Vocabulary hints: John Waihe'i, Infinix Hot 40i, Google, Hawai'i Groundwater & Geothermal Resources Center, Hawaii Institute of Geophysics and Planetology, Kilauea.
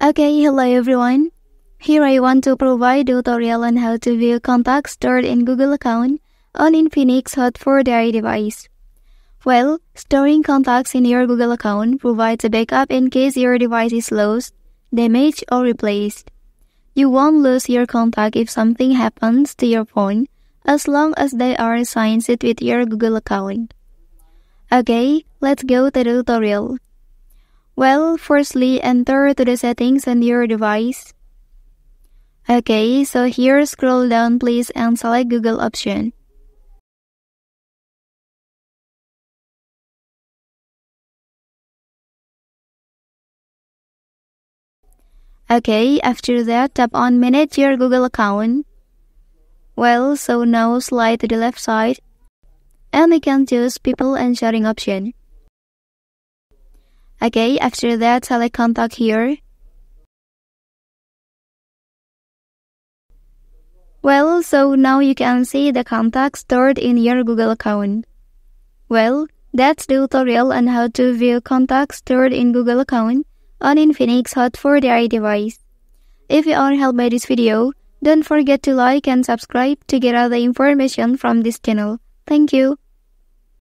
Okay, hello everyone. Here I want to provide a tutorial on how to view contacts stored in Google account on Infinix Hot 40i device. Well, storing contacts in your Google account provides a backup in case your device is lost, damaged, or replaced. You won't lose your contact if something happens to your phone, as long as they are assigned with your Google account. Okay, let's go to the tutorial. Well, firstly, enter to the settings on your device. Okay, so here scroll down please and select Google option. Okay, after that, tap on Manage your Google account. Well, so now slide to the left side, and you can choose People and Sharing option. Okay, after that, select Contact here. Well, so now you can see the contacts stored in your Google account. Well, that's the tutorial on how to view contacts stored in Google account on Infinix Hot 40i device. If you are helped by this video, don't forget to like and subscribe to get other information from this channel. Thank you.